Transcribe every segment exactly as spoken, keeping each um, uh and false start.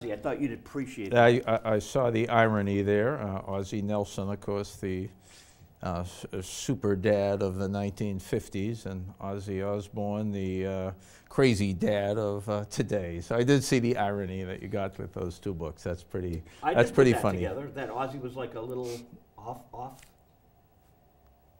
I thought you'd appreciate that. I, I, I saw the irony there. Uh, Ozzie Nelson, of course, the uh, super dad of the nineteen fifties, and Ozzy Osbourne, the uh, crazy dad of uh, today. So I did see the irony that you got with those two books. That's pretty. I that's did pretty put that funny. Together, that Ozzy was like a little off, off.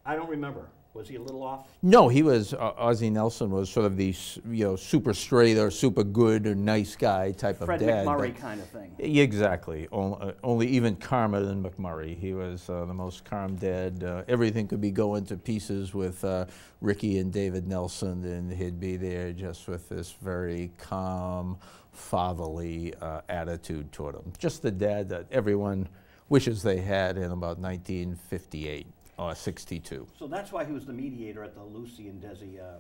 I don't remember. Was he a little off? No, he was. Uh, Ozzie Nelson was sort of the you know super straight or super good or nice guy type Fred of dad. Fred McMurray kind of thing. Exactly. Only, uh, only even calmer than McMurray. He was uh, the most calm dad. Uh, everything could be going to pieces with uh, Ricky and David Nelson, and he'd be there just with this very calm, fatherly uh, attitude toward him. Just the dad that everyone wishes they had in about nineteen fifty-eight. Uh, sixty-two. So that's why he was the mediator at the Lucy and Desi uh,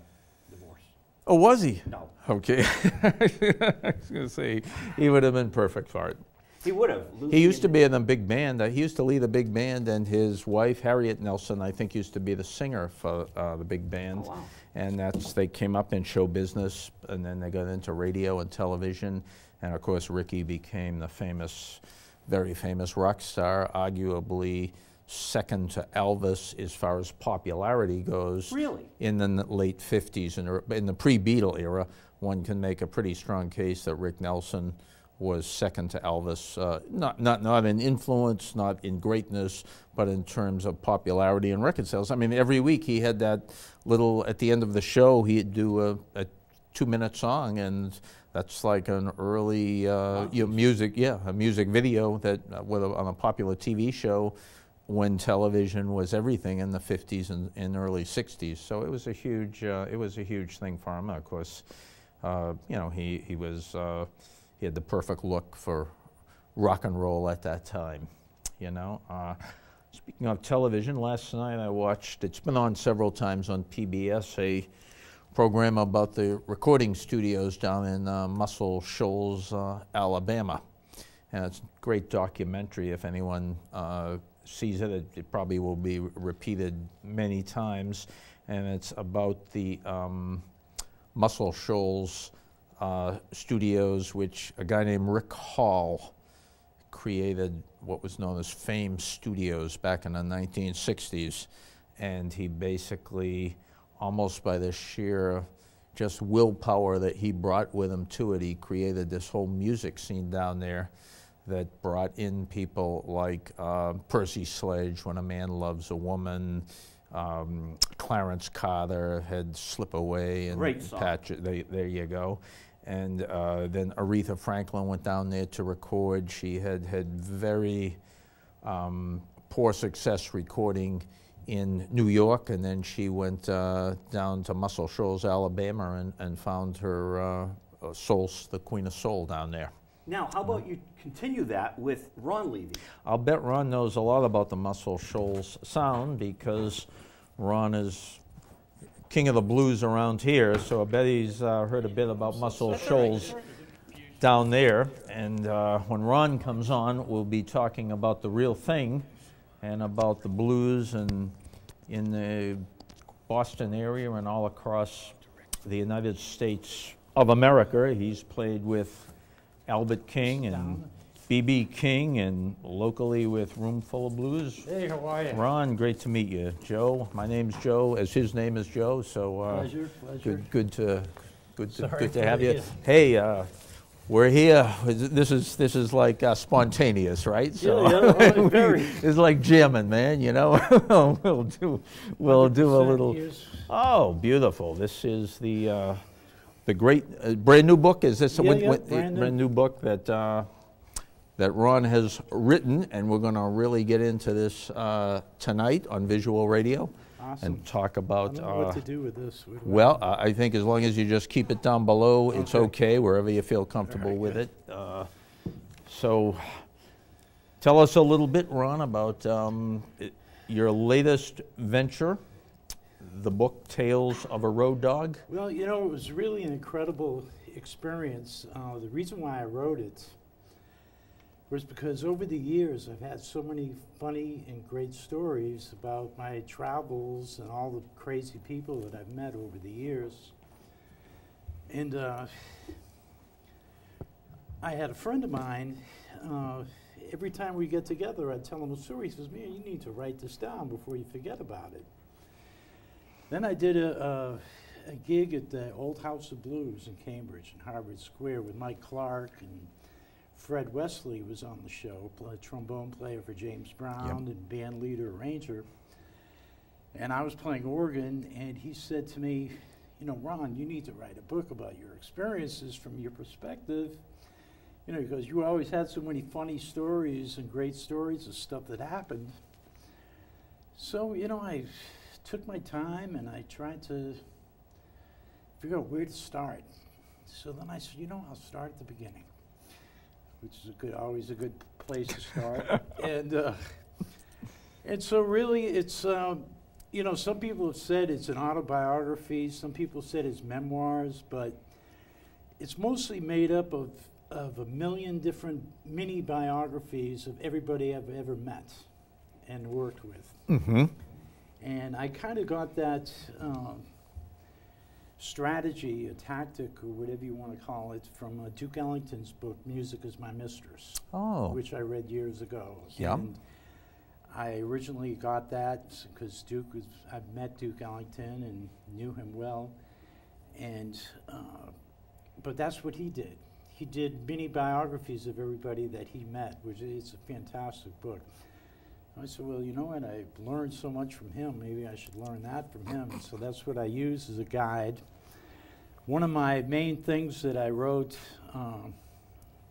divorce. Oh, was he? No. Okay. I was going to say, he would have been perfect for it. He would have. Lucy he used to be in the big band. Uh, he used to lead a big band, and his wife, Harriet Nelson, I think used to be the singer for uh, the big band. Oh, wow. And that's, they came up in show business, and then they got into radio and television. And, of course, Ricky became the famous, very famous rock star, arguably second to Elvis as far as popularity goes. Really? In the late fifties, and in the pre-Beatle era, one can make a pretty strong case that Rick Nelson was second to Elvis, uh, not, not, not in influence, not in greatness, but in terms of popularity and record sales. I mean, every week he had that little, at the end of the show, he'd do a, a two-minute song, and that's like an early uh, you know, music, yeah, a music video that uh, with a, on a popular T V show, when television was everything in the fifties and, and early sixties, so it was a huge, uh, it was a huge thing for him. Of course, uh, you know he he was uh, he had the perfect look for rock and roll at that time. You know, uh, speaking of television, last night I watched. It's been on several times on P B S. A program about the recording studios down in uh, Muscle Shoals, uh, Alabama, and it's a great documentary. If anyone uh, sees it, it, it probably will be repeated many times, and it's about the um, Muscle Shoals uh, studios, which a guy named Rick Hall created what was known as Fame Studios back in the nineteen sixties, and he basically, almost by the sheer just willpower that he brought with him to it, he created this whole music scene down there that brought in people like uh, Percy Sledge, When a Man Loves a Woman, um, Clarence Carter had Slip Away and Great song. Patch it, they, there you go. And uh, then Aretha Franklin went down there to record. She had had very um, poor success recording in New York, and then she went uh, down to Muscle Shoals, Alabama, and, and found her uh, soul, the Queen of Soul down there. Now, how about you continue that with Ron Levy? I'll bet Ron knows a lot about the Muscle Shoals sound, because Ron is king of the blues around here, so I bet he's uh, heard a bit about Muscle Shoals down there. And uh, when Ron comes on, we'll be talking about the real thing and about the blues and in the Boston area and all across the United States of America. He's played with Albert King and B B King, and locally with Roomful of Blues. Hey, how are you? Ron, great to meet you. Joe, my name's Joe, as his name is Joe, so uh, pleasure, pleasure. Good, good to, good to, good to have you. you. Hey, uh, we're here. This is this is like uh, spontaneous, right? So yeah, yeah, we, it's like jamming, man. You know, we'll do, we'll do a little. Years. Oh, beautiful. This is the. Uh, The great uh, brand new book is this yeah, a yeah, brand, brand new book that uh, that Ron has written, and we're going to really get into this uh, tonight on Visual Radio. Awesome. And talk about I don't know uh, what to do with this. Do well, I, I think as long as you just keep it down below, okay. It's okay wherever you feel comfortable right, with good. it. Uh, so, tell us a little bit, Ron, about um, it, your latest venture. The book Tales of a Road Dog? Well, you know, it was really an incredible experience. Uh, the reason why I wrote it was because over the years I've had so many funny and great stories about my travels and all the crazy people that I've met over the years. And uh, I had a friend of mine, uh, every time we get together, I'd tell him a story. He says, man, you need to write this down before you forget about it. Then I did a, a, a gig at the Old House of Blues in Cambridge, in Harvard Square, with Mike Clark, and Fred Wesley was on the show, a trombone player for James Brown, yep, and band leader, arranger. And I was playing organ, and he said to me, you know, Ron, you need to write a book about your experiences from your perspective. You know, he goes, you always had so many funny stories and great stories of stuff that happened. So, you know, I took my time and I tried to figure out where to start. So then I said, you know, I'll start at the beginning, which is a good, always a good place to start. and, uh, and so really it's, um, you know, some people have said it's an autobiography, some people said it's memoirs, but it's mostly made up of, of a million different mini biographies of everybody I've ever met and worked with. Mm-hmm. And I kind of got that um, strategy, a tactic, or whatever you want to call it, from uh, Duke Ellington's book, Music is My Mistress, oh, which I read years ago. Yeah. And I originally got that because Duke was, I met Duke Ellington and knew him well, and uh, but that's what he did. He did mini biographies of everybody that he met, which is a fantastic book. I said, well, you know what? I learned so much from him. Maybe I should learn that from him. So that's what I use as a guide. One of my main things that I wrote um,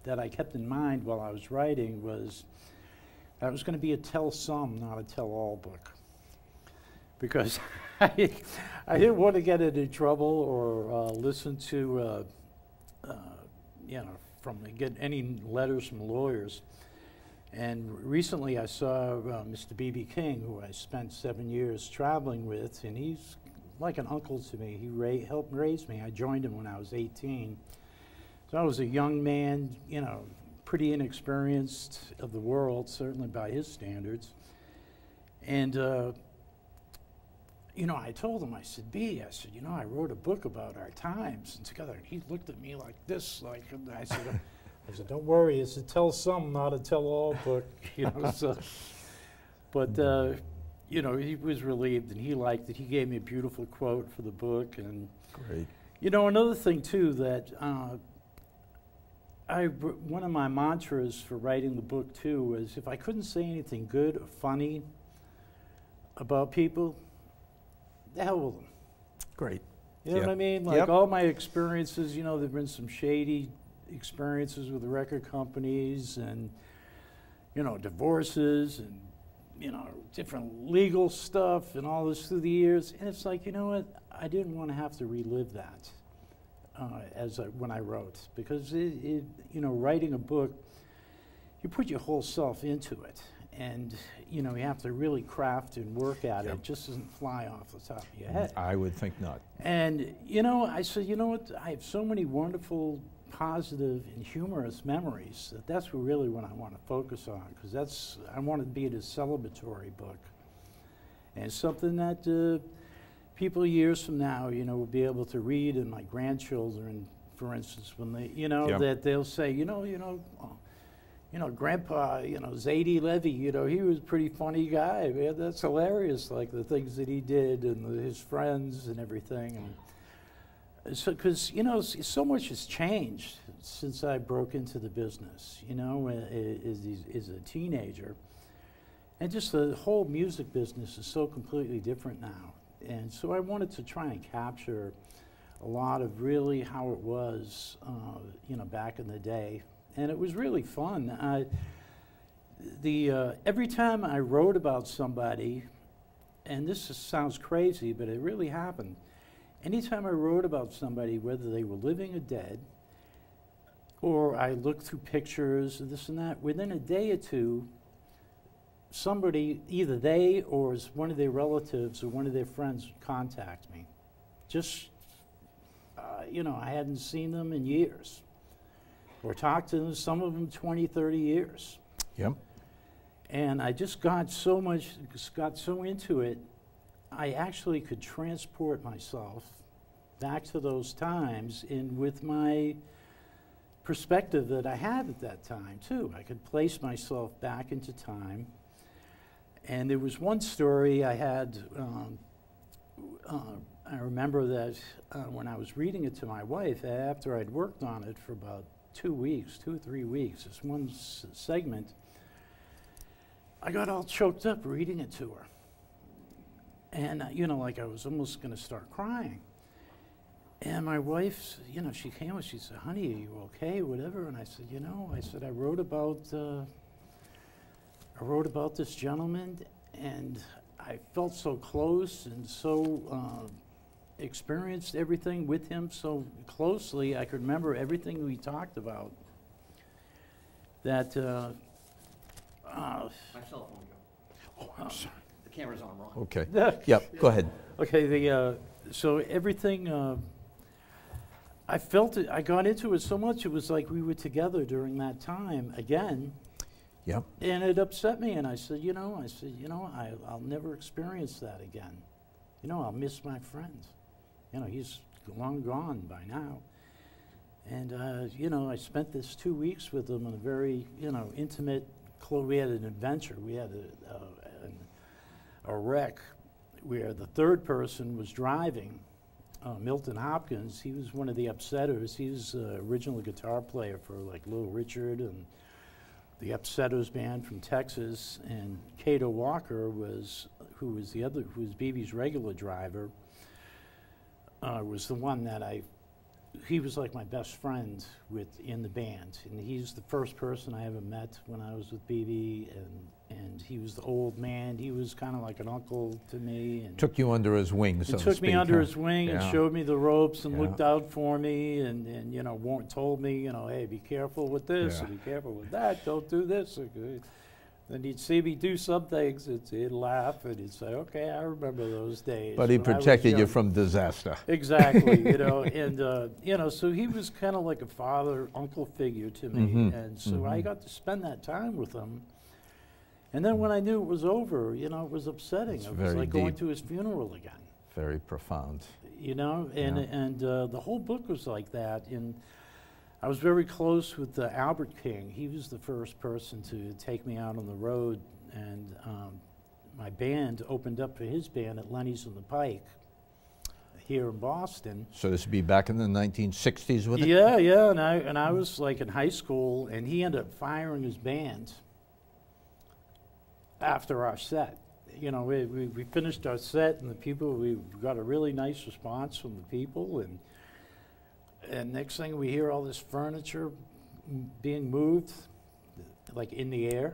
that I kept in mind while I was writing was that it was going to be a tell some, not a tell all book. Because I, I didn't want to get into trouble or uh, listen to, uh, uh, you know, from get any letters from lawyers. And recently I saw uh, Mister B B King, who I spent seven years traveling with, and he's like an uncle to me. He ra helped raise me. I joined him when I was eighteen. So I was a young man, you know, pretty inexperienced of the world, certainly by his standards. And, uh, you know, I told him, I said, B, I said, you know, I wrote a book about our times and together. And he looked at me like this, like, and I said, I said, don't worry, it's a tell some, not a tell all book, you know, so. But, uh, you know, he was relieved and he liked it. He gave me a beautiful quote for the book. And, great. You know, another thing too that uh, I, one of my mantras for writing the book too was if I couldn't say anything good or funny about people, the hell with them. Great. You know yep. what I mean? Like yep. all my experiences, you know, there have been some shady experiences with the record companies and, you know, divorces and, you know, different legal stuff and all this through the years. And it's like, you know what, I didn't want to have to relive that uh, as I, when I wrote, because, it, it, you know, writing a book, you put your whole self into it. And, you know, you have to really craft and work at yep. it. It just doesn't fly off the top of your head. I would think not. And, you know, I said, you know what, I have so many wonderful positive and humorous memories, that that's really what I want to focus on, because that's, I want it to be a celebratory book. And something that uh, people years from now, you know, will be able to read, and my grandchildren, for instance, when they, you know, yeah. that they'll say, you know, you know, oh, you know, Grandpa, you know, Zadie Levy, you know, he was a pretty funny guy, man, that's hilarious, like the things that he did, and the, his friends and everything. And, so, because, you know, so much has changed since I broke into the business, you know, as, as a teenager. And just the whole music business is so completely different now. And so I wanted to try and capture a lot of really how it was, uh, you know, back in the day. And it was really fun. I, the, uh, every time I wrote about somebody, and this is, sounds crazy, but it really happened. Anytime I wrote about somebody, whether they were living or dead, or I looked through pictures, this and that, within a day or two, somebody, either they or one of their relatives or one of their friends would contact me. Just, uh, you know, I hadn't seen them in years. Or talked to them, some of them twenty, thirty years. Yep. And I just got so much, got so into it, I actually could transport myself back to those times in with my perspective that I had at that time, too. I could place myself back into time. And there was one story I had, um, uh, I remember that uh, when I was reading it to my wife, after I'd worked on it for about two weeks, two or three weeks, this one s segment, I got all choked up reading it to her. And, uh, you know, like I was almost going to start crying. And my wife, you know, she came and she said, honey, are you okay, whatever? And I said, you know, I said, I wrote about, uh, I wrote about this gentleman, and I felt so close and so uh, experienced everything with him so closely. I could remember everything we talked about. That, uh, uh, my cell phone, Joe. Oh, I'm sorry. The camera's on, Ron. Okay. Yep, go ahead. Okay, the, uh, so everything, uh, I felt it, I got into it so much, it was like we were together during that time again. Yep. And it upset me, and I said, you know, I said, you know, I, I'll never experience that again. You know, I'll miss my friend. You know, he's long gone by now. And, uh, you know, I spent this two weeks with him in a very, you know, intimate, close, we had an adventure. We had a, uh, an, a wreck where the third person was driving, uh, Milton Hopkins. He was one of the Upsetters. He was the uh, original guitar player for, like, Little Richard and the Upsetters band from Texas, and Cato Walker was, who was the other, who was B B's regular driver, uh, was the one that I, he was like my best friend with, in the band, and he's the first person I ever met when I was with B B, and, and he was the old man, he was kind of like an uncle to me. And took you under his wing, so to speak. He took me under his wing and showed me the ropes and looked out for me and, and you know, warned, told me, you know, hey, be careful with this, and be careful with that, don't do this. Then he'd see me do some things, and he'd laugh, and he'd say, okay, I remember those days. But he protected you from disaster. Exactly, you know, and, uh, you know, so he was kind of like a father, uncle figure to me, mm-hmm. and so mm-hmm. I got to spend that time with him. And then when I knew it was over, you know, it was upsetting. It was like going to his funeral again. Very profound. You know, and, yeah. and uh, the whole book was like that. And I was very close with uh, Albert King. He was the first person to take me out on the road, and um, my band opened up for his band at Lenny's on the Pike here in Boston. So this would be back in the nineteen sixties with it? Yeah, yeah, and I, and I was like in high school, and he ended up firing his band after our set. You know, we, we, we finished our set, and the people, we got a really nice response from the people, and And next thing we hear all this furniture m being moved, like in the air.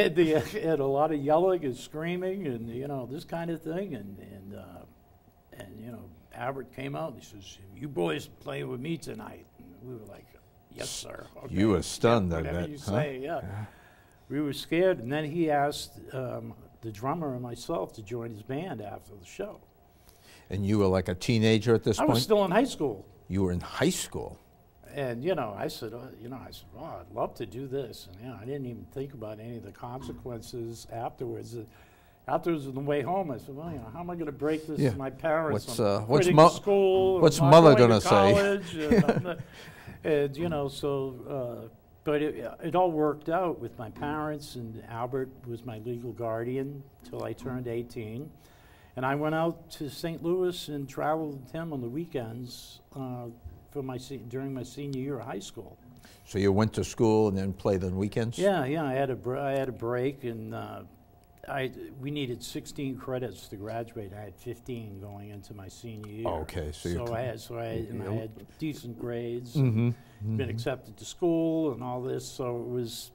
and, the, and a lot of yelling and screaming and, you know, this kind of thing. And, and, uh, and you know, Albert came out and he says, you boys play with me tonight. And we were like, yes, sir. Okay. You were stunned, yeah, I bet. You huh? say, yeah. yeah. We were scared. And then he asked um, the drummer and myself to join his band after the show. And you were like a teenager at this I point? I was still in high school. You were in high school? And, you know, I said, uh, you know, I said, oh, I'd love to do this. And, you know, I didn't even think about any of the consequences afterwards. Uh, afterwards, on the way home, I said, well, you know, how am I going to break this yeah. to my parents? What's, uh, what's, mo school, what's mother going to say? and, I'm not, and, you know, so, uh, but it, it all worked out with my parents, and Albert was my legal guardian until I turned eighteen. And I went out to Saint Louis and traveled with him on the weekends uh, for my se during my senior year of high school. So you went to school and then played on weekends? Yeah, yeah. I had a br I had a break, and uh, I we needed sixteen credits to graduate. I had fifteen going into my senior year. Oh, okay, so, so I had so I had, and I had decent grades, mm-hmm, mm-hmm. been accepted to school, and all this. So it was.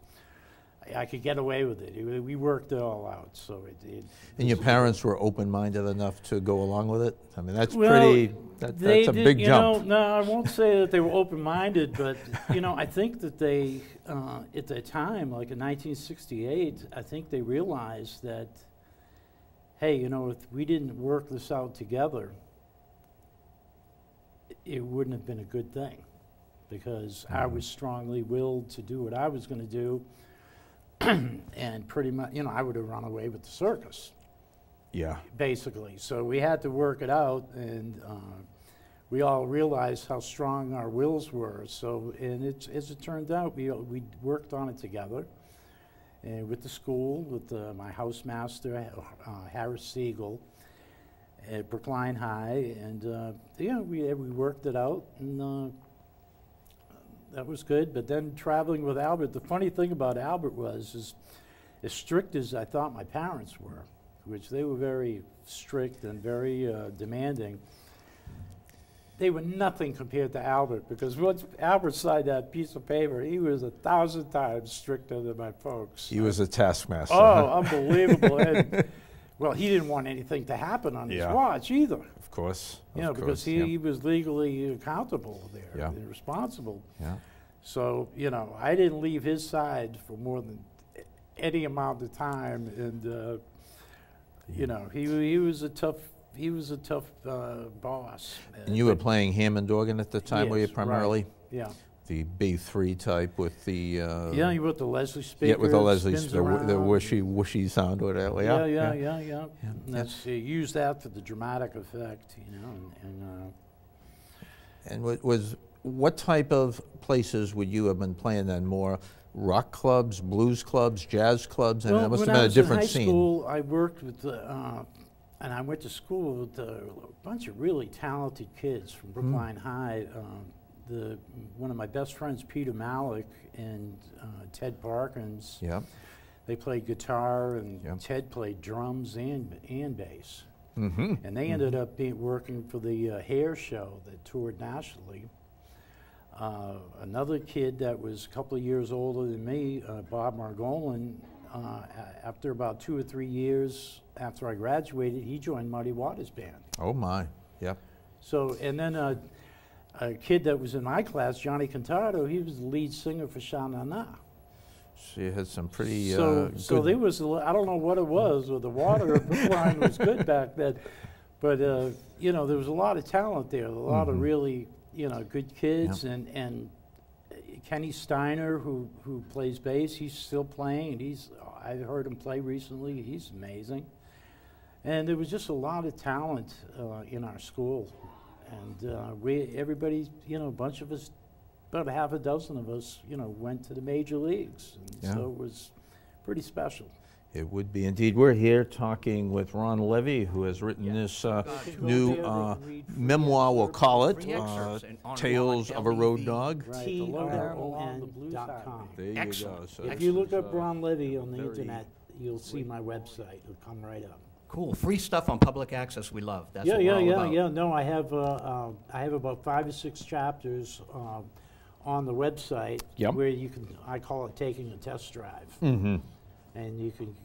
I could get away with it. it. We worked it all out, so it. it and your parents were open-minded enough to go along with it. I mean, that's well, pretty. That, that's a did, big you jump. Know, no, I won't say that they were open-minded, but you know, I think that they, uh, at the time, like in nineteen sixty-eight, I think they realized that, hey, you know, if we didn't work this out together, it wouldn't have been a good thing, because mm. I was strongly willed to do what I was going to do. And pretty much, you know, I would have run away with the circus. Yeah. Basically. So we had to work it out, and uh, we all realized how strong our wills were. So, and it's, as it turned out, we, we worked on it together, and with the school, with the, my housemaster, uh, Harris Siegel, at Brookline High, and uh, yeah, we, we worked it out, and uh, that was good. But then traveling with Albert, the funny thing about Albert was, is as strict as I thought my parents were, which they were very strict and very uh, demanding, they were nothing compared to Albert, because once Albert signed that piece of paper, he was a thousand times stricter than my folks. He was a taskmaster. Oh, huh? Unbelievable. And, well, he didn't want anything to happen on yeah. his watch either. Of course. You of know, course, because he, yeah. he was legally accountable there, yeah. and responsible. Yeah. So, you know, I didn't leave his side for more than any amount of time, and uh, you know, he he was a tough he was a tough uh, boss. And you were playing Hammond organ at the time, yes, were you primarily? Right. Yeah. The B three type with the uh, yeah, you with the Leslie speaker. Yeah, with the Leslie speaker, the whooshy whooshy sound, whatever. Yeah, yeah, yeah, yeah. yeah. yeah. And that's you use that for the dramatic effect, you know, and. And, uh, and what was what type of places would you have been playing then more? Rock clubs, blues clubs, jazz clubs, and well, it must have been a different scene. When I was in high school, I worked with, the, uh, and I went to school with a bunch of really talented kids from Brookline mm-hmm. High. Um, the one of my best friends, Peter Malick, and uh, Ted Parkins. Yep. They played guitar, and yep. Ted played drums and and bass. Mm-hmm. And they mm-hmm. ended up being working for the uh, Hair Show that toured nationally. Uh, another kid that was a couple of years older than me, uh, Bob Margolin, uh, after about two or three years after I graduated, he joined Muddy Waters' band. Oh my, yep. So, and then uh, a kid that was in my class, Johnny Cantardo, he was the lead singer for Sha Na Na. She had some pretty uh, So, good so there was, I don't know what it was, or the water of Brookline was good back then, but uh, you know, there was a lot of talent there, a lot mm-hmm. of really you know, good kids, yep. and and Kenny Steiner, who who plays bass, he's still playing. And he's I heard him play recently. He's amazing. And there was just a lot of talent uh, in our school, and uh, we everybody, you know, a bunch of us, about half a dozen of us, you know, went to the major leagues. And yeah. So it was pretty special. It would be indeed. We're here talking with Ron Levy, who has written yeah. this uh, new uh, memoir, we'll call it, uh, Tales of a Road Dog. Right, the loadout on the blues dot com. There you Excellent. go. So if you look up Ron Levy on the internet, you'll see my website. It'll come right up. Cool. Free stuff on public access we love. That's yeah, what yeah, we're all yeah, about. Yeah, yeah, no, I have, uh, uh, I have about five or six chapters uh, on the website yep. where you can, I call it taking a test drive. Mm-hmm. And you can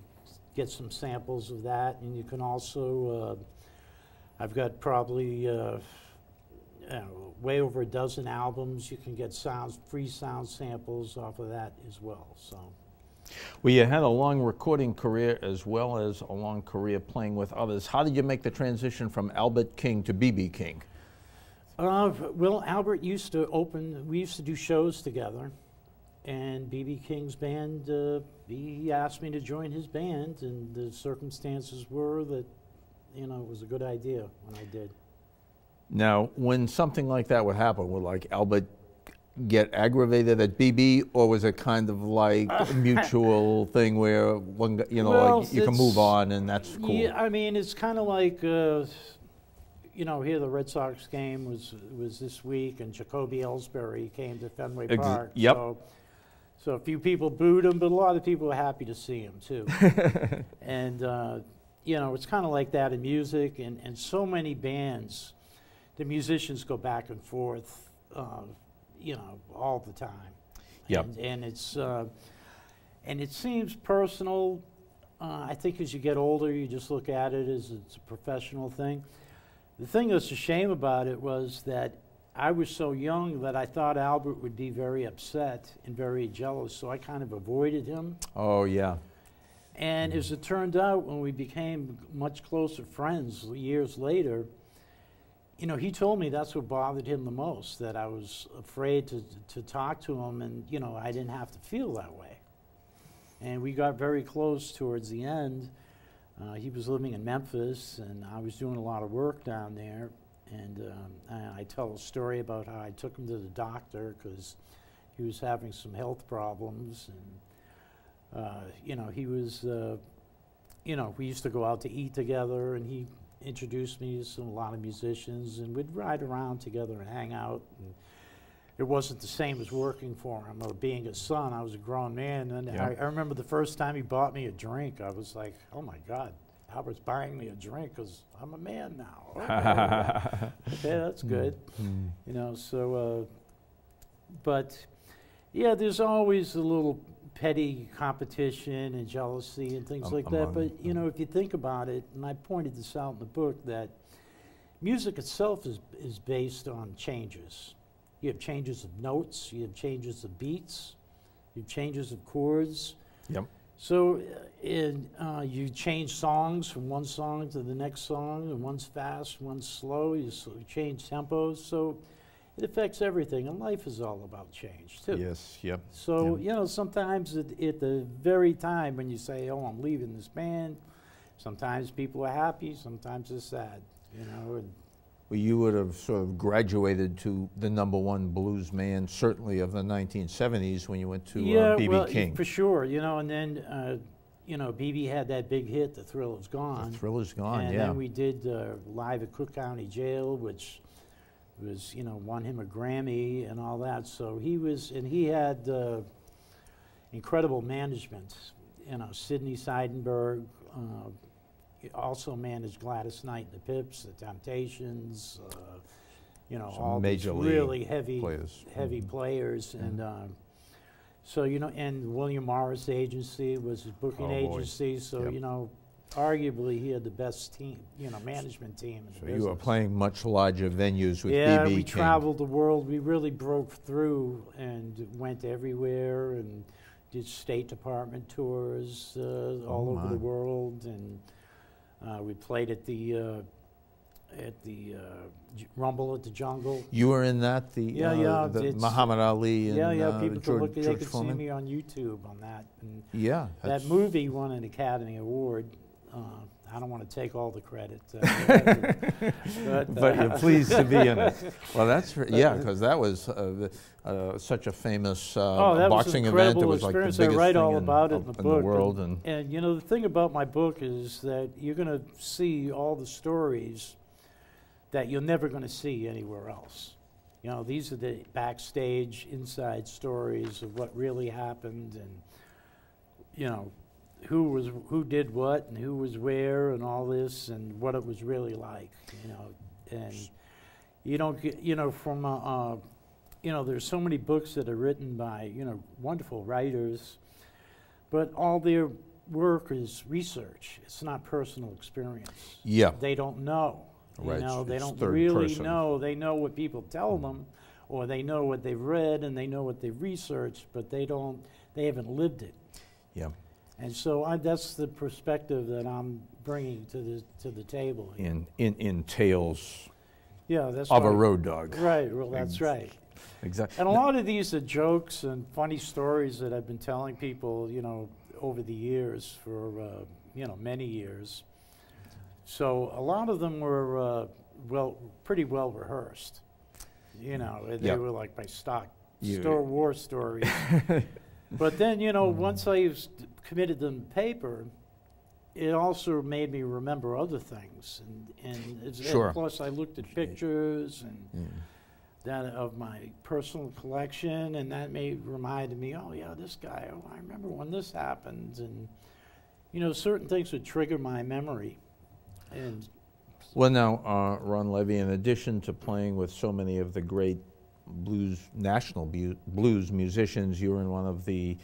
get some samples of that, and you can also, uh, I've got probably uh, you know, way over a dozen albums. You can get sounds, free sound samples off of that as well. So, well, you had a long recording career as well as a long career playing with others. How did you make the transition from Albert King to B B. King? Uh, well, Albert used to open, we used to do shows together. And B B. King's band, uh, he asked me to join his band, and the circumstances were that, you know, it was a good idea when I did. Now, when something like that would happen, would, like, Albert get aggravated at B B, or was it kind of like a mutual thing where, one, you know, well, like you can move on and that's cool? Yeah, I mean, it's kind of like, uh, you know, here the Red Sox game was, was this week, and Jacoby Ellsbury came to Fenway Ex Park. Yep. So So a few people booed him, but a lot of people were happy to see him, too. And, uh, you know, it's kind of like that in music. And, and so many bands, the musicians go back and forth, uh, you know, all the time. Yep. And, and, it's, uh, and it seems personal. Uh, I think as you get older, you just look at it as it's a professional thing. The thing that's a shame about it was that I was so young that I thought Albert would be very upset and very jealous, so I kind of avoided him. Oh, yeah. And mm-hmm. as it turned out, when we became much closer friends years later, you know, he told me that's what bothered him the most, that I was afraid to, to talk to him, and, you know, I didn't have to feel that way. And we got very close towards the end. Uh, he was living in Memphis, and I was doing a lot of work down there. And um, I, I tell a story about how I took him to the doctor because he was having some health problems. And, uh, you know, he was, uh, you know, we used to go out to eat together, and he introduced me to some, a lot of musicians, and we'd ride around together and hang out. And it wasn't the same as working for him or being his son. I was a grown man, and yeah. I, I remember the first time he bought me a drink, I was like, oh my God, Albert's buying me a drink because I'm a man now. Okay, okay, that's good. Mm. You know, so, uh, but yeah, there's always a little petty competition and jealousy and things um, like that. But, you know, if you think about it, and I pointed this out in the book, that music itself is, is based on changes. You have changes of notes, you have changes of beats, you have changes of chords. Yep. So in, uh, you change songs from one song to the next song, and one's fast, one's slow, you change tempos. So it affects everything, and life is all about change, too. Yes, yep. So, yep. you know, sometimes at, at the very time when you say, oh, I'm leaving this band, sometimes people are happy, sometimes they're sad, you know. And well, you would have sort of graduated to the number one blues man, certainly of the nineteen seventies, when you went to yeah, uh, B B Well, King. For sure, you know, and then, uh, you know, B B had that big hit, The Thrill Is Gone. The Thrill Is Gone, and yeah. And then we did uh, Live at Cook County Jail, which was, you know, won him a Grammy and all that. So he was, and he had uh, incredible management. You know, Sidney Seidenberg, uh, he also managed Gladys Knight and the Pips, the Temptations, uh, you know, Some all major these really heavy players. heavy mm-hmm. players. Mm-hmm. And um, so, you know, and William Morris Agency was his booking oh agency. Boy. So, yep. you know, arguably he had the best team, you know, management team. In so the you business. were playing much larger venues with yeah, B B King. Yeah, we traveled the world. We really broke through and went everywhere and did State Department tours uh, oh all my. over the world. and. Uh, we played at the uh, at the uh, Rumble at the Jungle. You were in that the yeah uh, yeah the Muhammad Ali and yeah yeah uh, people could look at, they could see me on YouTube on that. And yeah, that movie won an Academy Award. Uh, I don't want to take all the credit, uh, but, but uh, you're pleased to be in it. Well, that's yeah, because that was uh, uh, such a famous uh, oh, that boxing was event. It was like the biggest thing in, in the world. And, and, and you know, the thing about my book is that you're going to see all the stories that you're never going to see anywhere else. You know, these are the backstage, inside stories of what really happened, and you know. Who was who did what and who was where and all this and what it was really like, you know. And you don't get, you know, from uh, uh, you know, there's so many books that are written by, you know, wonderful writers, but all their work is research. It's not personal experience. Yeah, they don't know. Right, you know, they don't really know. They know what people tell mm. them, or they know what they've read and they know what they've researched, but they don't. They haven't lived it. Yeah. And so I, that's the perspective that I'm bringing to the to the table. In in, in tales, yeah, that's of right. a road dog. Right. Well, that's right. Exactly. And a lot of these are jokes and funny stories that I've been telling people, you know, over the years for uh, you know many years. So a lot of them were uh, well, pretty well rehearsed. You know, they yep. were like my stock you. store war stories. But then, you know, mm. once I committed them to paper, it also made me remember other things. And, and, it's, sure. and plus, I looked at pictures and mm. that of my personal collection, and that made reminded me, oh, yeah, this guy, oh, I remember when this happened. And, you know, certain things would trigger my memory. And well, now, uh, Ron Levy, in addition to playing with so many of the great blues, national bu blues musicians, you were in one of the,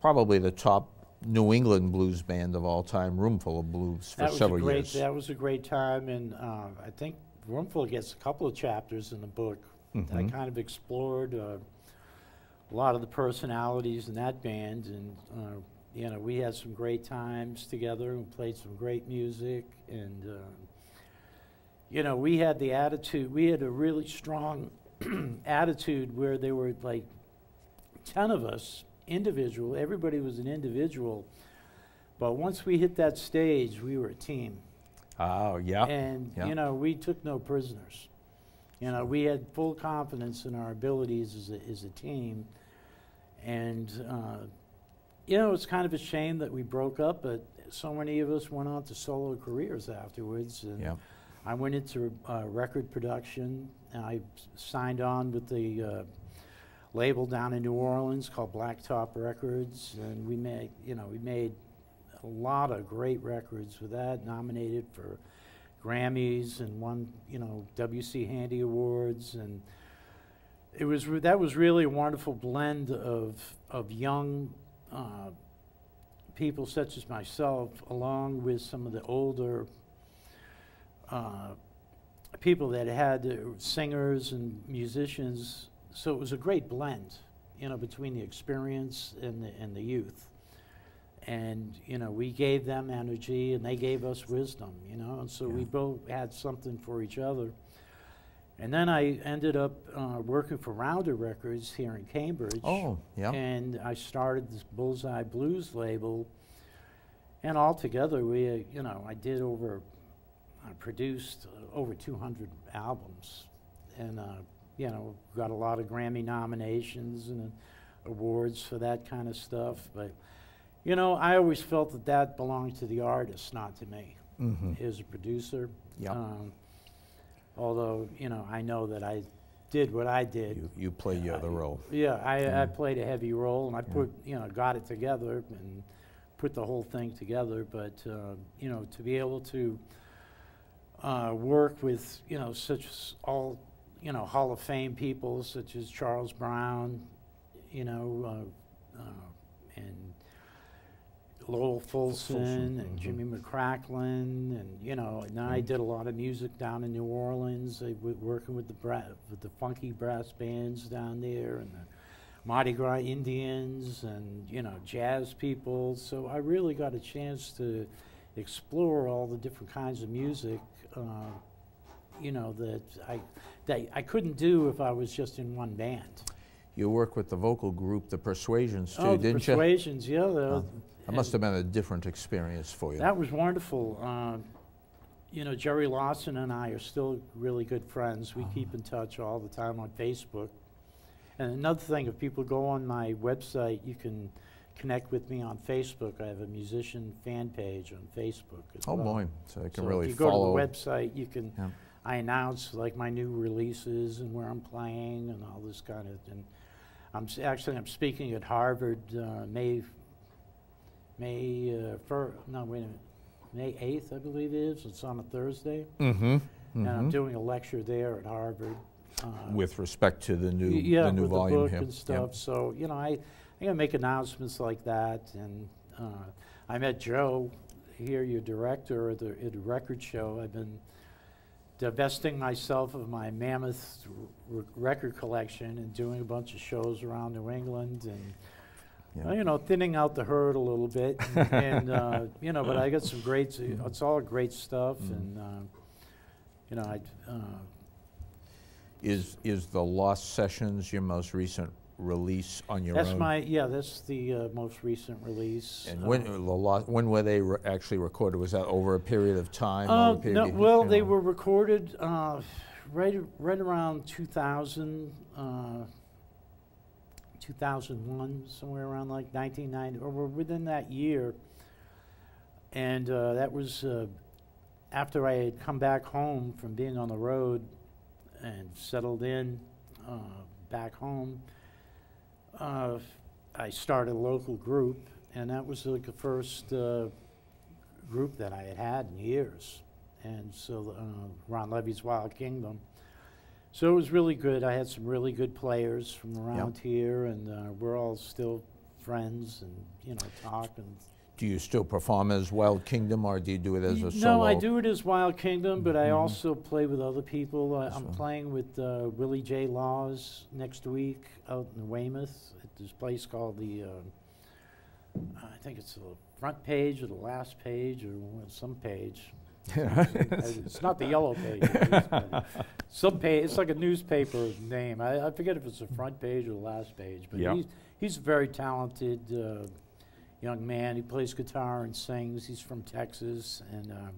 probably the top New England blues band of all time, Roomful of Blues, for several great, years. That was a great time, and uh, I think Roomful gets a couple of chapters in the book mm-hmm. that I kind of explored uh, a lot of the personalities in that band, and uh, you know, we had some great times together and played some great music, and uh, you know, we had the attitude, we had a really strong attitude where there were like ten of us individual, everybody was an individual, but once we hit that stage, we were a team. Oh yeah. And yeah. you know, we took no prisoners. You know, we had full confidence in our abilities as a, as a team. And, uh, you know, it's kind of a shame that we broke up, but so many of us went on to solo careers afterwards. And yeah. I went into uh, record production, and I signed on with the uh, label down in New Orleans called Blacktop Records, and we made, you know, we made a lot of great records with that, nominated for Grammys and won, you know, W C Handy Awards, and it was re that was really a wonderful blend of of young uh, people such as myself, along with some of the older uh, people that had uh, singers and musicians. So it was a great blend, you know, between the experience and the, and the youth. And, you know, we gave them energy and they gave us wisdom, you know, and so yeah. we both had something for each other. And then I ended up uh, working for Rounder Records here in Cambridge. Oh, yeah. And I started this Bullseye Blues label. And altogether, we, uh, you know, I did over, I produced uh, over two hundred albums. And, uh, you know, got a lot of Grammy nominations and uh, awards for that kind of stuff. But, you know, I always felt that that belonged to the artist, not to me, mm-hmm. as a producer. Yep. Um, although, you know, I know that I did what I did. You, you played yeah, your other I, role. Yeah, I, mm. I played a heavy role, and I yeah. put, you know, got it together and put the whole thing together. But, uh, you know, to be able to uh, work with, you know, such all, you know, Hall of Fame people such as Charles Brown, you know, uh, uh, and Lowell Fulson, Fulson. and mm-hmm. Jimmy McCracklin, and you know, and mm-hmm. I did a lot of music down in New Orleans, I w working with the bra with the funky brass bands down there, and the Mardi Gras Indians, and you know, jazz people. So I really got a chance to explore all the different kinds of music, uh, you know, that I that I couldn't do if I was just in one band. You work with the vocal group, the Persuasions, too, oh, the didn't Persuasions, you? Persuasions, yeah. That must have been a different experience for you. That was wonderful. Uh, you know, Jerry Lawson and I are still really good friends. We oh. keep in touch all the time on Facebook. And another thing, if people go on my website, you can connect with me on Facebook. I have a musician fan page on Facebook as oh well. boy, so they can so really follow. If you go follow. to the website, you can, yeah. I announce like my new releases and where I'm playing and all this kind of thing. I'm s actually, I'm speaking at Harvard uh, May May uh, fir no wait a minute, May eighth, I believe it is. It's on a Thursday, mm-hmm, mm-hmm. and I'm doing a lecture there at Harvard. Uh, with respect to the new, yeah, the new with volume the book here. and stuff. Yep. So you know, I I gotta make announcements like that. And uh, I met Joe here, your director, at the, at the record show. I've been divesting myself of my mammoth r record collection and doing a bunch of shows around New England and. Yeah. Uh, you know, thinning out the herd a little bit, and, and uh, you know, but I got some great, uh, it's all great stuff, mm-hmm. and, uh, you know, I... Uh, is is the Lost Sessions your most recent release on your that's own? That's my, yeah, that's the uh, most recent release. And uh, when, the Lost, when were they re actually recorded? Was that over a period of time? Uh, period no, of, well, they know? were recorded uh, right, right around two thousand, uh, two thousand one, somewhere around like nineteen ninety, or within that year. And uh, that was uh, after I had come back home from being on the road and settled in uh, back home. Uh, I started a local group, and that was like the first uh, group that I had had in years. And so uh, Ron Levy's Wild Kingdom. So it was really good. I had some really good players from around yep. here, and uh, we're all still friends and, you know, talk. And do you still perform as Wild Kingdom, or do you do it as a no, solo? No, I do it as Wild Kingdom, but mm-hmm. I also play with other people. Uh, I'm playing with uh, Willie J. Laws next week out in Weymouth at this place called the, uh, I think it's the Front Page or the Last Page or some page. It's not the Yellow Page. Some page, it's like a newspaper name. I, I forget if it's the Front Page or the Last Page, but yep. he's he's a very talented uh, young man. He plays guitar and sings. He's from Texas, and um,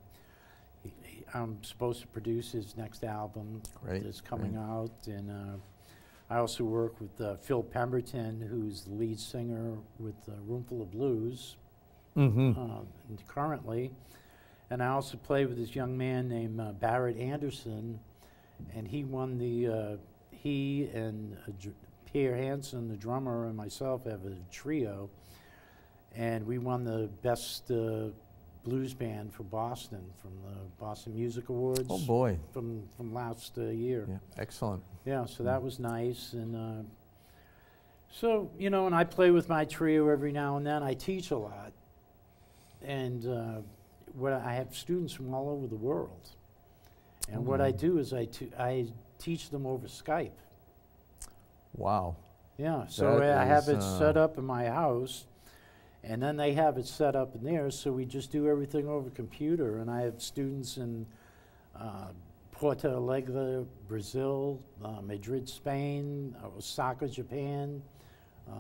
he, he, I'm supposed to produce his next album great, that's coming great. out. And uh, I also work with uh, Phil Pemberton, who's the lead singer with uh, Roomful of Blues mm-hmm. uh, and currently. And I also play with this young man named uh, Barrett Anderson, and he won the, uh, he and uh, J Pierre Hansen, the drummer, and myself have a trio, and we won the best uh, blues band for Boston from the Boston Music Awards. Oh boy. From, from last uh, year. Yeah, excellent. Yeah, so that was nice. And uh, so, you know, and I play with my trio every now and then. I teach a lot, and uh, what I have students from all over the world, and mm. what I do is I t I teach them over Skype. Wow. Yeah, so that I have it uh, set up in my house, and then they have it set up in theirs, so we just do everything over computer, and I have students in uh, Porto Alegre, Brazil, uh, Madrid, Spain, uh, Osaka, Japan, uh,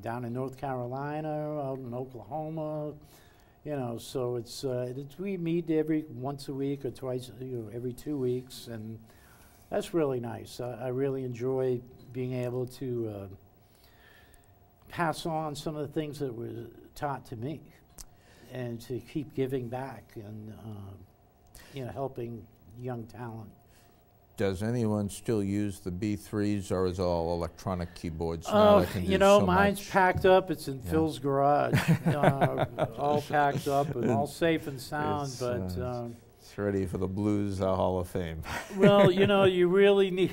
down in North Carolina, out in Oklahoma. You know, so it's, uh, it's we meet every once a week or twice, you know, every two weeks, and that's really nice. I, I really enjoy being able to uh, pass on some of the things that were taught to me, and to keep giving back and uh, you know, helping young talent. Does anyone still use the B threes, or is it all electronic keyboards? Oh, uh, you know, so mine's much. packed up. It's in yeah. Phil's garage, uh, all packed up and all safe and sound. It's, but uh, um, it's ready for the Blues uh, Hall of Fame. Well, you know, you really need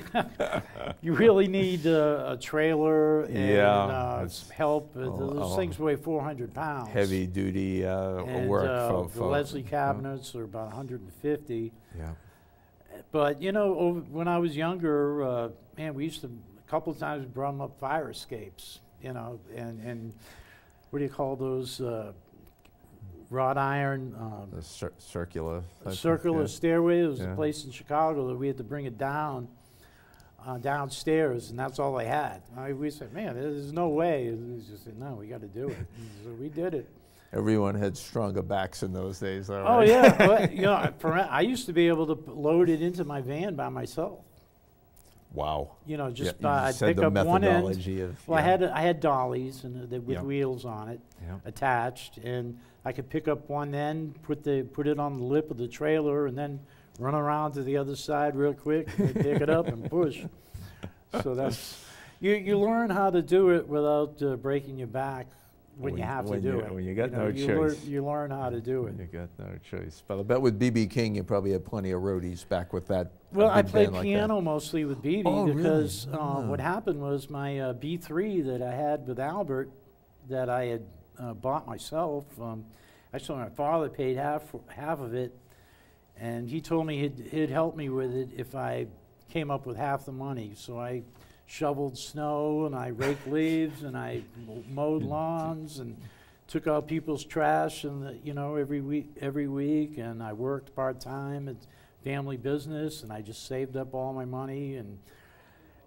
you really need uh, a trailer and yeah, uh, help. Uh, those things weigh four hundred pounds. Heavy duty uh, and, work. Uh, for, for the Leslie cabinets yeah. are about one hundred fifty. Yeah. But, you know, over when I was younger, uh, man, we used to, a couple of times, drum up fire escapes, you know, and, and what do you call those uh, wrought iron? Um, the cir circular. Circular yeah. stairway. There was yeah. a place in Chicago that we had to bring it down, uh, downstairs, and that's all they had. I, we said, man, there's no way. And we just said, no, we got to do it. So we did it. Everyone had stronger backs in those days, though. Oh right? yeah, but, you know, I used to be able to load it into my van by myself. Wow. You know, just yeah, by you just I'd pick up one end. Of, yeah. Well, I had I had dollies and uh, with yeah. wheels on it, yeah. attached, and I could pick up one end, put the put it on the lip of the trailer, and then run around to the other side real quick, and pick it up and push. So that's you you learn how to do it without uh, breaking your back. When, when you have when to do you, it. When you got you know, no you choice. Lear, you learn how to do it. You got no choice. But I bet with B B King, you probably had plenty of roadies back with that. Well, I played piano like mostly with B B oh, because really? uh, oh. what happened was my uh, B three that I had with Albert that I had uh, bought myself, um, actually my father paid half, half of it, and he told me he'd, he'd help me with it if I came up with half the money. So I shoveled snow, and I raked leaves, and I mowed lawns, and took out people's trash, and the, you know, every week, every week, and I worked part time at family business, and I just saved up all my money, and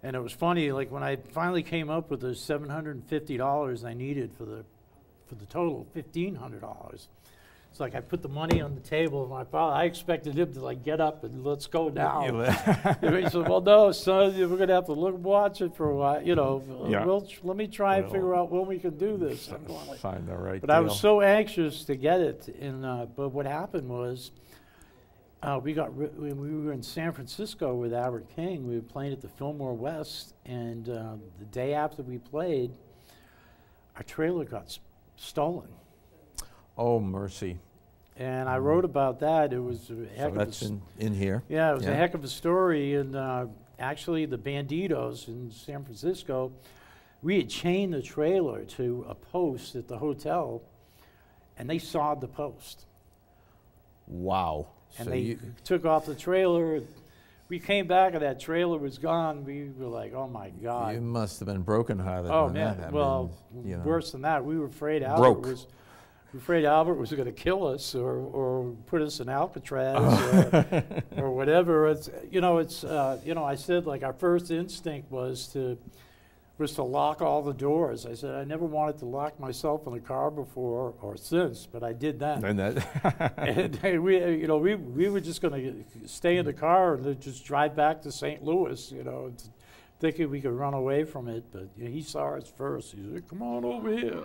and it was funny, like when I finally came up with the seven hundred fifty dollars I needed for the for the total fifteen hundred dollars. It's like I put the money on the table of my father. I expected him to like get up and let's go down. He said, "Well, no, son, we're going to have to look, watch it for a while. You know, yeah. we'll, let me try we'll and figure out when we can do this." I'm going like, find the right. But deal. I was so anxious to get it. And uh, but what happened was, uh, we got ri we were in San Francisco with Albert King. We were playing at the Fillmore West, and uh, the day after we played, our trailer got s stolen. Oh, mercy. And I mm. wrote about that. It was a heck so of that's a in, in here. Yeah, it was yeah. a heck of a story. And uh, actually, the Bandidos in San Francisco, we had chained the trailer to a post at the hotel, and they sawed the post. Wow. And so they took off the trailer. We came back, and that trailer was gone. We were like, oh, my God. You must have been brokenhearted. Oh, man. That. Well, mean, you know. worse than that. We were afraid Albert was... We're afraid Albert was going to kill us, or, or put us in Alcatraz, oh. or, or whatever. It's, you know, it's, uh, you know, I said like our first instinct was to was to lock all the doors. I said, I never wanted to lock myself in a car before or since, but I did then. And, that and, and we, you know, we, we were just going to stay in the car and just drive back to Saint Louis, you know, thinking we could run away from it. But you know, he saw us first. He said, come on over here.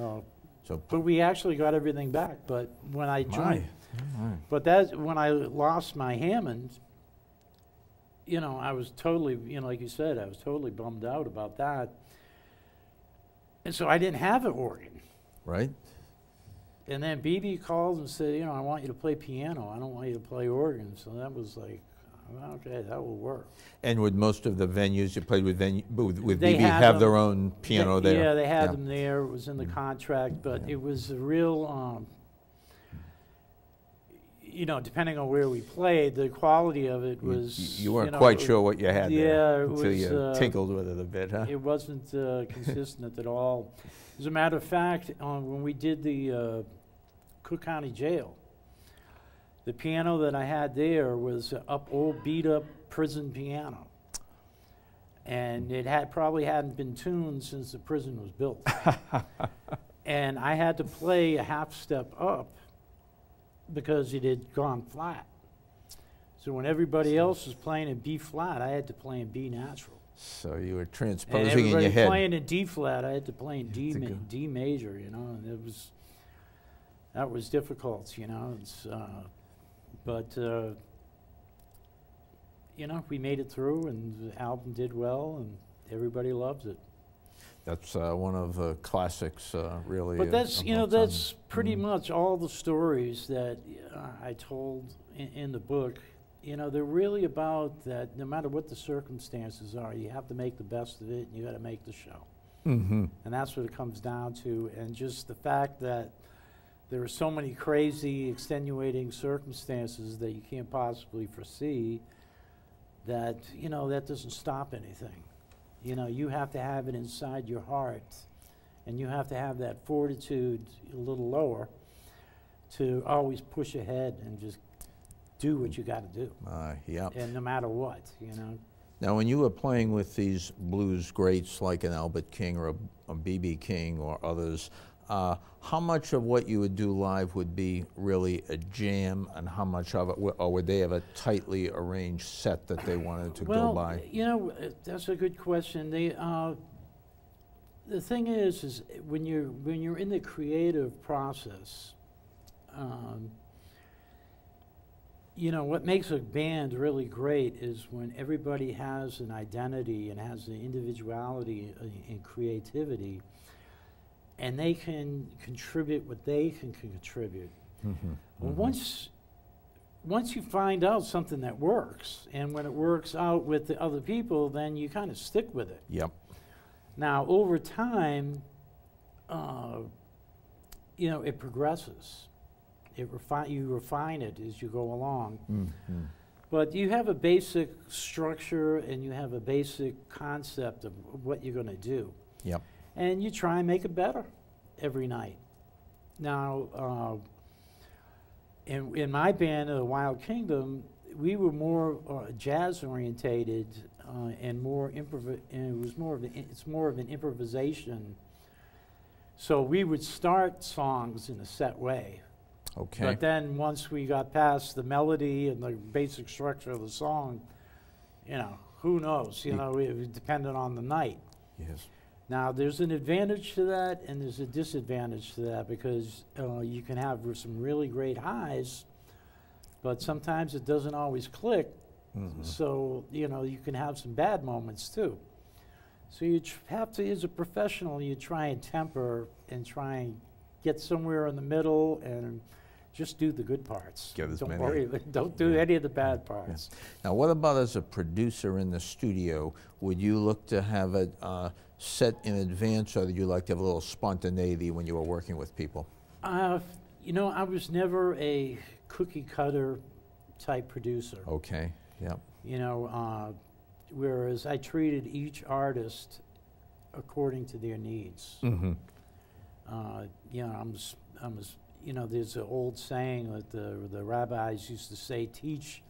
Uh, so, but we actually got everything back. But when I joined, my, my. but that when I lost my Hammond, you know, I was totally, you know, like you said, I was totally bummed out about that. And so I didn't have an organ. Right. And then B B called and said, you know, I want you to play piano. I don't want you to play organ. So that was like, okay, that will work. And would most of the venues you played with, venu with, with B B have, have their own piano they, there? Yeah, they had yeah. them there. It was in the contract, but yeah. it was a real, um, you know, depending on where we played, the quality of it was... You, you weren't you know, quite sure what you had yeah, there it until was, you uh, tinkled with it a bit, huh? It wasn't uh, consistent at all. As a matter of fact, um, when we did the uh, Cook County Jail, the piano that I had there was an up, old beat-up prison piano. And it had probably hadn't been tuned since the prison was built. And I had to play a half step up because it had gone flat. So when everybody else was playing in B flat, I had to play in B natural. So you were transposing and in your head. Everybody playing in D flat, I had to play in D, ma D major, you know, and it was, that was difficult, you know. It's, uh, but, uh, you know, we made it through and the album did well and everybody loves it. That's uh, one of the classics, uh, really. But that's, you know, that's pretty much all the stories that uh, I told in, in the book. You know, they're really about that no matter what the circumstances are, you have to make the best of it and you got to make the show. Mm-hmm. And that's what it comes down to. And just the fact that there are so many crazy, extenuating circumstances that you can't possibly foresee that, you know, that doesn't stop anything. You know, you have to have it inside your heart, and you have to have that fortitude a little lower to always push ahead and just do what you got to do. Uh, yeah. And no matter what, you know. Now, when you were playing with these blues greats like an Albert King or a B B King or others, uh, how much of what you would do live would be really a jam, and how much of it, or would they have a tightly arranged set that they wanted to well, go by? You know, that's a good question. They, uh, the thing is, is when you're when you're in the creative process, um, you know, what makes a band really great is when everybody has an identity and has an individuality and creativity. And they can contribute what they can, can contribute. Mm-hmm, well, mm-hmm. once, once you find out something that works, and when it works out with the other people, then you kind of stick with it. Yep. Now, over time, uh, you know, it progresses. It refi you refine it as you go along. Mm-hmm. But you have a basic structure, and you have a basic concept of what you're going to do. Yep. And you try and make it better every night. Now, uh, in, in my band, The Wild Kingdom, we were more uh, jazz orientated uh, and more improv. And it was more of an, it's more of an improvisation. So we would start songs in a set way. Okay. But then once we got past the melody and the basic structure of the song, you know, who knows? You know, it was dependent on the night. Yes. Now, there's an advantage to that, and there's a disadvantage to that, because uh, you can have some really great highs, but sometimes it doesn't always click. Mm-hmm. So, you know, you can have some bad moments, too. So you tr have to, as a professional, you try and temper and try and get somewhere in the middle and just do the good parts. Get as don't many. Worry, don't do yeah. any of the bad parts. Yeah. Now, what about as a producer in the studio? Would you look to have a... Uh, set in advance, or did you like to have a little spontaneity when you were working with people? Uh, you know, I was never a cookie-cutter type producer. Okay, yeah. You know, uh, whereas I treated each artist according to their needs. Mm-hmm. Uh, you know, I'm, I'm, you know, there's an old saying that the, the rabbis used to say, teach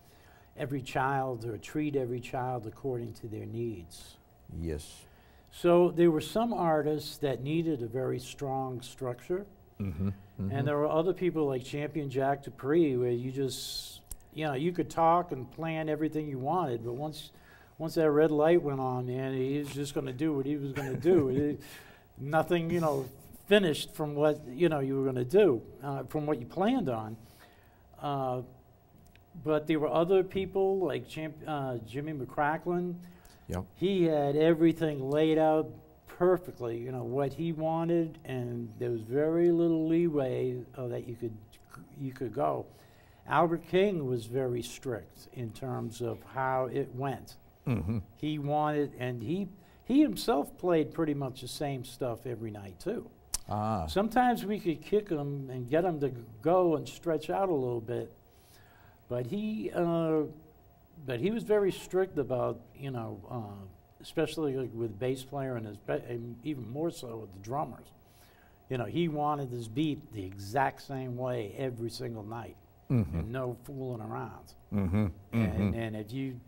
every child or treat every child according to their needs. Yes. So there were some artists that needed a very strong structure. Mm-hmm, mm-hmm. And there were other people like Champion Jack Dupree where you just, you know, you could talk and plan everything you wanted, but once once that red light went on, man, he was just going to do what he was going to do. It, nothing, you know, finished from what, you know, you were going to do, uh, from what you planned on. Uh, but there were other people like Champ, uh, Jimmy McCracklin. Yep. He had everything laid out perfectly, you know, what he wanted, and there was very little leeway uh, that you could you could go. Albert King was very strict in terms of how it went. Mm-hmm. He wanted, and he he himself played pretty much the same stuff every night too. Ah. Sometimes we could kick him and get him to go and stretch out a little bit, but he uh, but he was very strict about, you know. Uh, especially like with bass player and, his ba and even more so with the drummers. You know, he wanted his beat the exact same way every single night, mm-hmm. and no fooling around. Mm-hmm. And, mm-hmm. and if you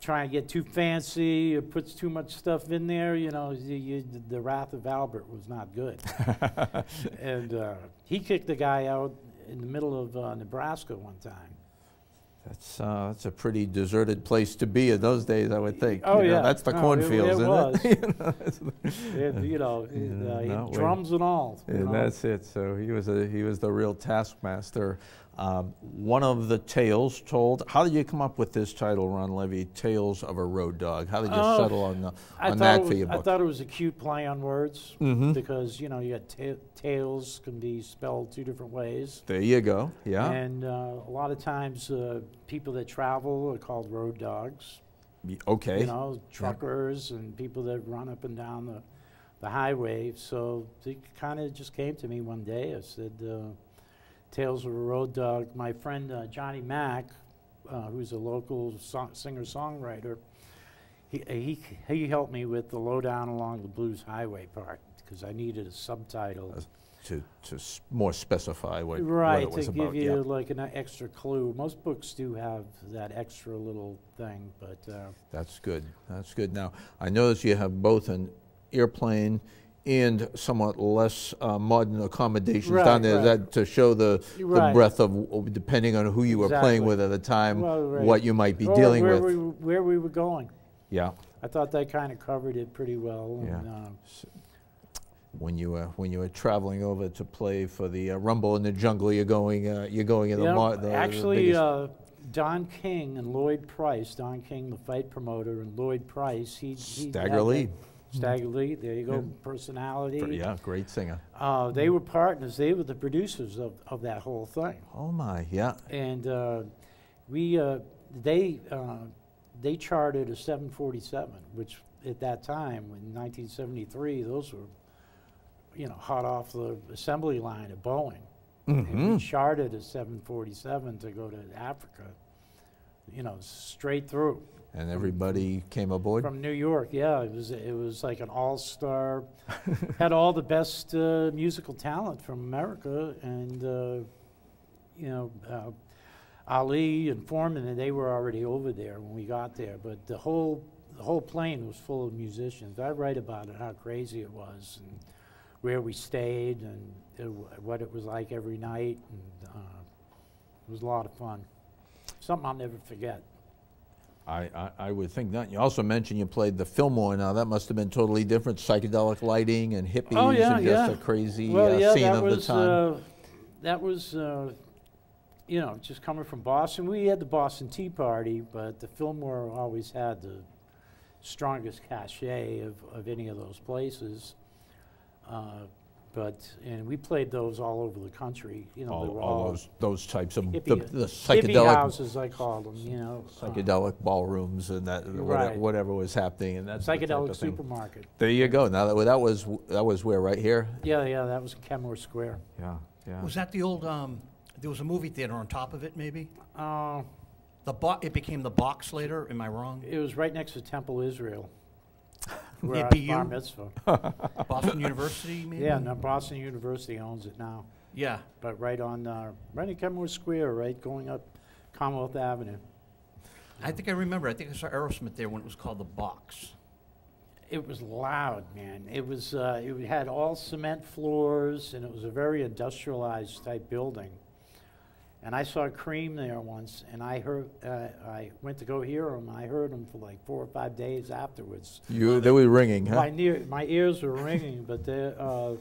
try and get too fancy or puts too much stuff in there, you know, you, you, the wrath of Albert was not good. And uh, he kicked the guy out in the middle of uh, Nebraska one time. That's, uh, that's a pretty deserted place to be in those days, I would think. Oh, you know, yeah. That's the no, cornfields, isn't it? It was. It, you know, it, uh, drums and all. And know. That's it. So he was, a, he was the real taskmaster. Um, one of the tales told, how did you come up with this title, Ron Levy, Tales of a Road Dog? How did you uh, settle on, the, on that was, for your book? I thought it was a cute play on words, mm-hmm. because, you know, you got ta tales can be spelled two different ways. There you go, yeah. And uh, a lot of times, uh, people that travel are called road dogs. Okay. You know, truckers, yeah. and people that run up and down the, the highway. So it kind of just came to me one day. I said, uh, Tales of a Road Dog. My friend uh, Johnny Mack, uh, who's a local song singer-songwriter, he, he, he helped me with the lowdown along the blues highway part because I needed a subtitle. Uh, To, to s more specify what, right, what it was about. Right, to give you, yep. like an extra clue. Most books do have that extra little thing, but... Uh, that's good. That's good. Now, I notice you have both an airplane and somewhat less uh, modern accommodations, right, down there, right. that to show the, right. the breadth of, depending on who you, exactly. were playing with at the time, well, right. what you might be or dealing where with. We, where we were going. Yeah. I thought that kind of covered it pretty well. Yeah. And, uh, so when you uh, when you were traveling over to play for the uh, Rumble in the Jungle, you're going uh, you're going in, you the, know, the actually the uh, Don King and Lloyd Price, Don King the fight promoter and Lloyd Price, he, he Stagger Lee, Stagger Lee, there you go, yeah. personality, Pretty, yeah, great singer. Uh, they were partners. They were the producers of of that whole thing. Oh my, yeah. And uh, we uh, they uh, they charted a seven forty-seven, which at that time in nineteen seventy-three, those were, you know, hot off the assembly line at Boeing. Mm-hmm. And we charted a seven forty-seven to go to Africa, you know, straight through. And everybody came aboard? From New York, yeah. It was, it was like an all-star, had all the best uh, musical talent from America. And, uh, you know, uh, Ali and Foreman, and they were already over there when we got there. But the whole, the whole plane was full of musicians. I write about it, how crazy it was. And where we stayed and it w what it was like every night. And, uh, it was a lot of fun. Something I'll never forget. I, I, I would think that. You also mentioned you played the Fillmore. Now, that must have been totally different, psychedelic lighting and hippies, oh, yeah, and just, yeah. a crazy well, uh, yeah, scene of was, the time. Uh, that was, uh, you know, just coming from Boston. We had the Boston Tea Party, but the Fillmore always had the strongest cachet of, of any of those places. Uh, but and we played those all over the country. You know, all, all, all those those types of hippie, the, the psychedelic houses, I called them. You know, psychedelic um, ballrooms and that, right. whatever was happening, and that psychedelic the supermarket. There you go. Now that that was that was where, right here. Yeah, yeah, that was Kenmore Square. Yeah, yeah. Was that the old? Um, there was a movie theater on top of it, maybe. Uh, the bo it became the Box later. Am I wrong? It was right next to Temple Israel. Where Bar Mitzvah. Boston University, maybe? Yeah, no, Boston University owns it now. Yeah. But right on, uh, right in Kenmore Square, right, going up Commonwealth Avenue. I think I remember. I think I saw Aerosmith there when it was called the Box. It was loud, man. It was. Uh, it had all cement floors, and it was a very industrialized type building. And I saw Cream there once, and I heard. Uh, I went to go hear him, and I heard him for like four or five days afterwards. You, they were ringing, huh? My, near, my ears were ringing, but the, uh,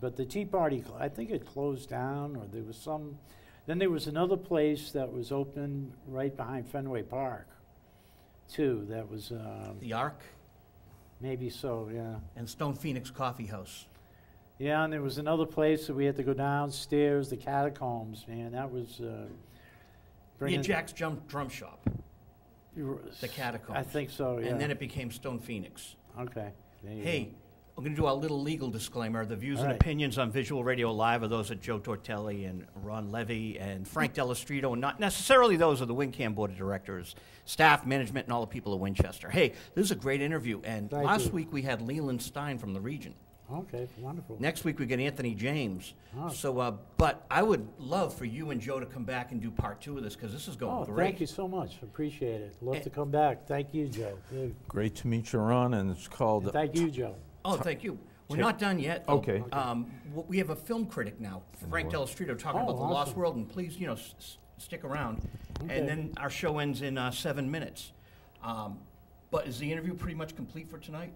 but the Tea Party, I think it closed down, or there was some. Then there was another place that was open right behind Fenway Park, too. That was um, the Ark. Maybe so, yeah. And Stone Phoenix Coffee House. Yeah, and there was another place that we had to go downstairs, the catacombs, man. That was... Uh, yeah, Jack's Jump Drum Shop. The catacombs. I think so, yeah. And then it became Stone Phoenix. Okay. Hey, I'm going to do a little legal disclaimer. The views and opinions on Visual Radio Live are those of Joe Tortelli and Ron Levy and Frank Dell'Estrito, and not necessarily those of the WinCam Board of Directors, staff, management, and all the people of Winchester. Hey, this is a great interview, and Thank last you. week we had Leland Stein from the region. Okay, wonderful. Next week we get Anthony James. Oh. So, uh, but I would love for you and Joe to come back and do part two of this, because this is going oh, great. Thank you so much. Appreciate it. Love and to come back. Thank you, Joe. Great to meet you, Ron, and it's called... And thank you, Joe. Oh, thank you. We're not done yet. Though. Okay. Um, we have a film critic now, Frank Dell'Estrito, talking oh, about The awesome. Lost World, and please, you know, s stick around. Okay. And then our show ends in uh, seven minutes. Um, but is the interview pretty much complete for tonight?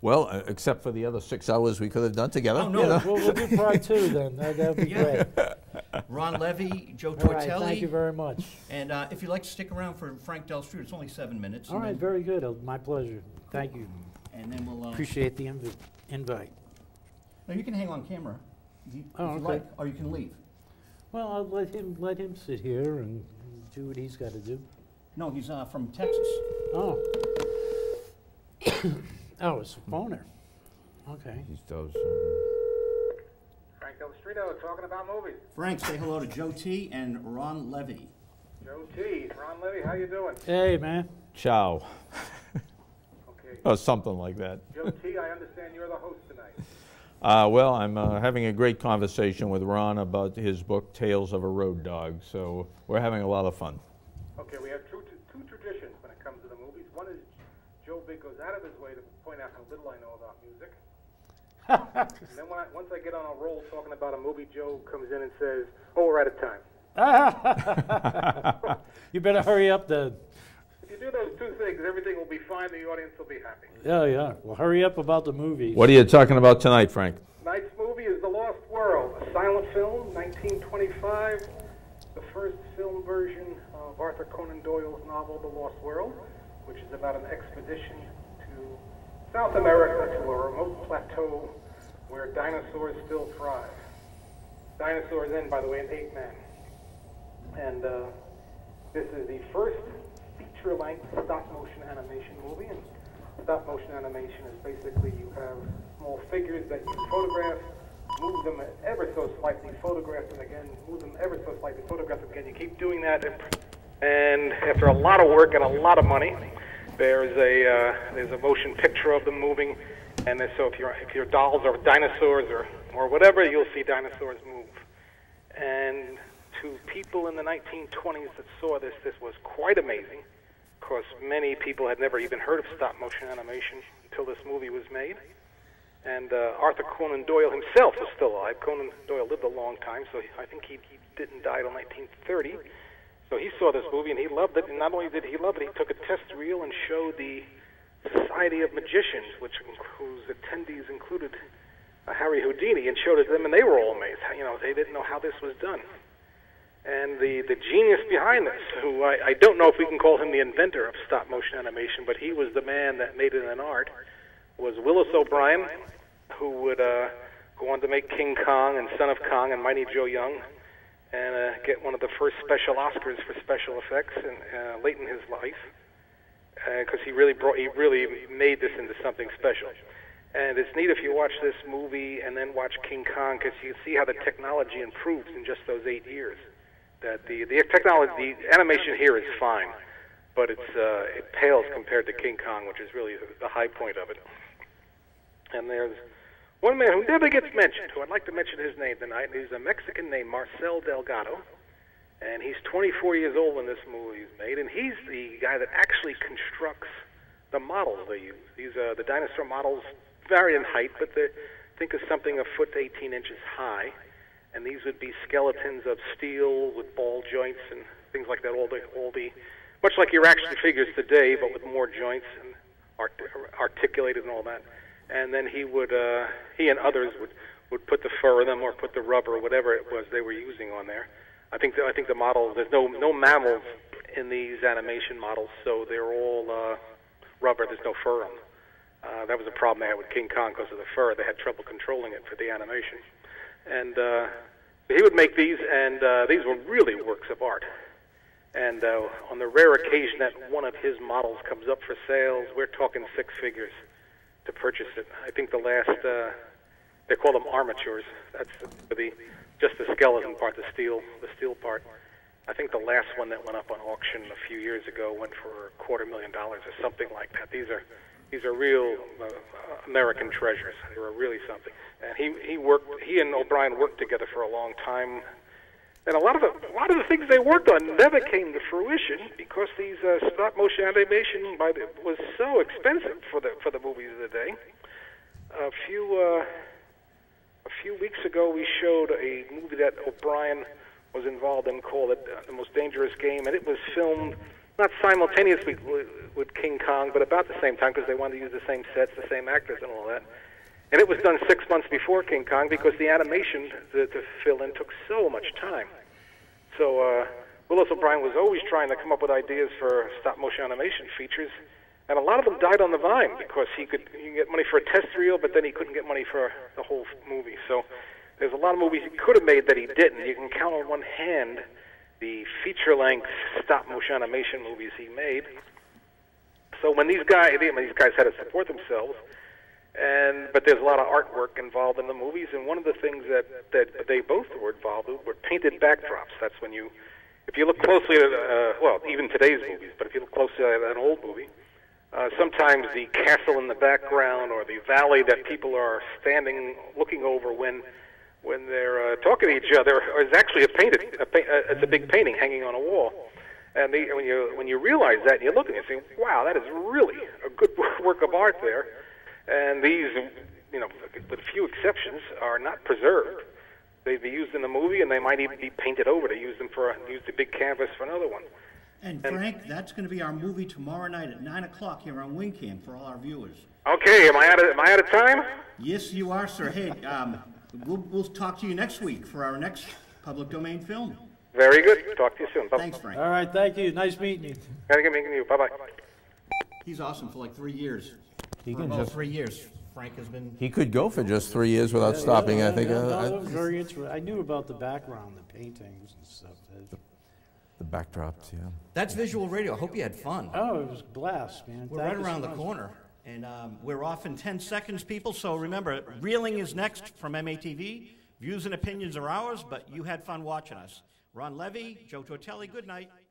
Well, uh, except for the other six hours we could have done together. Oh, no. You know? We'll, we'll do part two then. That would be yeah. great. Ron Levy, Joe All Tortelli. Right, thank you very much. And uh, if you'd like to stick around for Frank Dell'Estrito, it's only seven minutes. All right, very good. Uh, my pleasure. Thank you. And then we'll uh, appreciate the inv invite. Now you can hang on camera, if oh, you okay. like, or you can leave. Well, I'll let him let him sit here and do what he's got to do. No, he's uh, from Texas. Oh. Oh, it's a phoner. Okay. He does. Frank Dell'Estrito talking about movies. Frank, say hello to Joe T and Ron Levy. Joe T, Ron Levy, how you doing? Hey, man. Ciao. Or something like that. Joe T, I understand you're the host tonight. Uh, well, I'm uh, having a great conversation with Ron about his book, Tales of a Road Dog, so we're having a lot of fun. Okay, we have two, two traditions when it comes to the movies. One is Joe Vick goes out of his way to point out how little I know about music. And then when I, once I get on a roll talking about a movie, Joe comes in and says, oh, we're out of time. You better hurry up then. If you do those two things, everything will be fine. The audience will be happy. Yeah, yeah. Well, hurry up about the movie. What are you talking about tonight, Frank? Tonight's movie is The Lost World, a silent film, nineteen twenty-five, the first film version of Arthur Conan Doyle's novel The Lost World, which is about an expedition to South America, to a remote plateau where dinosaurs still thrive. Dinosaurs end, by the way, an ape man. And uh, this is the first length stop-motion animation movie, and stop-motion animation is basically you have small figures that you photograph, move them ever so slightly, photograph them again, move them ever so slightly, photograph them again. You keep doing that, and after a lot of work and a lot of money, there's a uh, there's a motion picture of them moving, and so if your if your dolls are dinosaurs or or whatever, you'll see dinosaurs move. And to people in the nineteen twenties that saw this, this was quite amazing. Of course, many people had never even heard of stop-motion animation until this movie was made. And uh, Arthur Conan Doyle himself was still alive. Conan Doyle lived a long time, so he, I think he, he didn't die until nineteen thirty. So he saw this movie, and he loved it. And not only did he love it, he took a test reel and showed the Society of Magicians, which whose attendees included uh, Harry Houdini, and showed it to them, and they were all amazed. You know, they didn't know how this was done. And the, the genius behind this, who I, I don't know if we can call him the inventor of stop-motion animation, but he was the man that made it an art, was Willis O'Brien, who would uh, go on to make King Kong and Son of Kong and Mighty Joe Young, and uh, get one of the first special Oscars for special effects in, uh, late in his life, because uh, he really brought, he really made this into something special. And it's neat if you watch this movie and then watch King Kong, because you see how the technology improves in just those eight years. That the, the technology, the animation here is fine, but it's, uh, it pales compared to King Kong, which is really the high point of it. And there's one man who never gets mentioned, who I'd like to mention his name tonight, and he's a Mexican named Marcel Delgado, and he's twenty-four years old when this movie is made, and he's the guy that actually constructs the models they use. These uh, the dinosaur models vary in height, but they think of something a foot to eighteen inches high, and these would be skeletons of steel with ball joints and things like that. All the all the much like your action figures today, but with more joints and art, articulated and all that. And then he would uh, he and others would would put the fur in them or put the rubber, whatever it was they were using on there. I think the, I think the model, there's no no mammals in these animation models, so they're all uh, rubber. There's no fur on them. Uh, that was a problem they had with King Kong because of the fur. They had trouble controlling it for the animation. And uh, he would make these, and uh, these were really works of art. And uh, on the rare occasion that one of his models comes up for sales, we're talking six figures to purchase it. I think the last, uh, they call them armatures. That's the just the skeleton part, the steel, the steel part. I think the last one that went up on auction a few years ago went for a quarter million dollars or something like that. These are these are real uh, American treasures. They were really something. And he he worked. He and O'Brien worked together for a long time. And a lot of the, a lot of the things they worked on never came to fruition because these uh, stop motion animation by the, was so expensive for the for the movies of the day. A few. Uh, A few weeks ago, we showed a movie that O'Brien was involved in called uh, The Most Dangerous Game, and it was filmed not simultaneously with, with King Kong, but about the same time because they wanted to use the same sets, the same actors and all that. And it was done six months before King Kong because the animation to, to fill in took so much time. So uh, Willis O'Brien was always trying to come up with ideas for stop-motion animation features, and a lot of them died on the vine because he could you get money for a test reel, but then he couldn't get money for the whole movie. So there's a lot of movies he could have made that he didn't. You can count on one hand the feature-length stop-motion animation movies he made. So when these guys, I mean, these guys had to support themselves, and but there's a lot of artwork involved in the movies. And one of the things that that they both were involved with were painted backdrops. That's when you, if you look closely at uh, well, even today's movies, but if you look closely at an old movie. Uh, sometimes the castle in the background or the valley that people are standing, looking over when when they're uh, talking to each other is actually a painted, a paint, uh, it's a big painting hanging on a wall. And the, when you when you realize that and you look at it and say, wow, that is really a good work of art there. And these, you know, with few exceptions, are not preserved. They'd be used in the movie, and they might even be painted over to use them for use the big canvas for another one. And Frank, that's going to be our movie tomorrow night at nine o'clock here on Wing Cam for all our viewers. Okay, am I out of am I out of time? Yes, you are, sir. Hey, um, we'll we'll talk to you next week for our next public domain film. Very good. Talk to you soon. Bye. Thanks, Frank. All right, thank you. Nice meeting you. Nice meeting you. Bye bye. He's awesome for like three years. He can for, just, oh, three years. Frank has been. He could go for just three years without yeah, stopping. Yeah, I think. Yeah, uh, no, I, it was very interesting. I knew about the background, the paintings and stuff. The, The backdrops, yeah. That's visual radio. I hope you had fun. Oh, it was a blast, man. We're right around the corner, and um, we're off in ten seconds, people. So remember, Reeling is next from M A T V. Views and opinions are ours, but you had fun watching us. Ron Levy, Joe Tortelli, good night.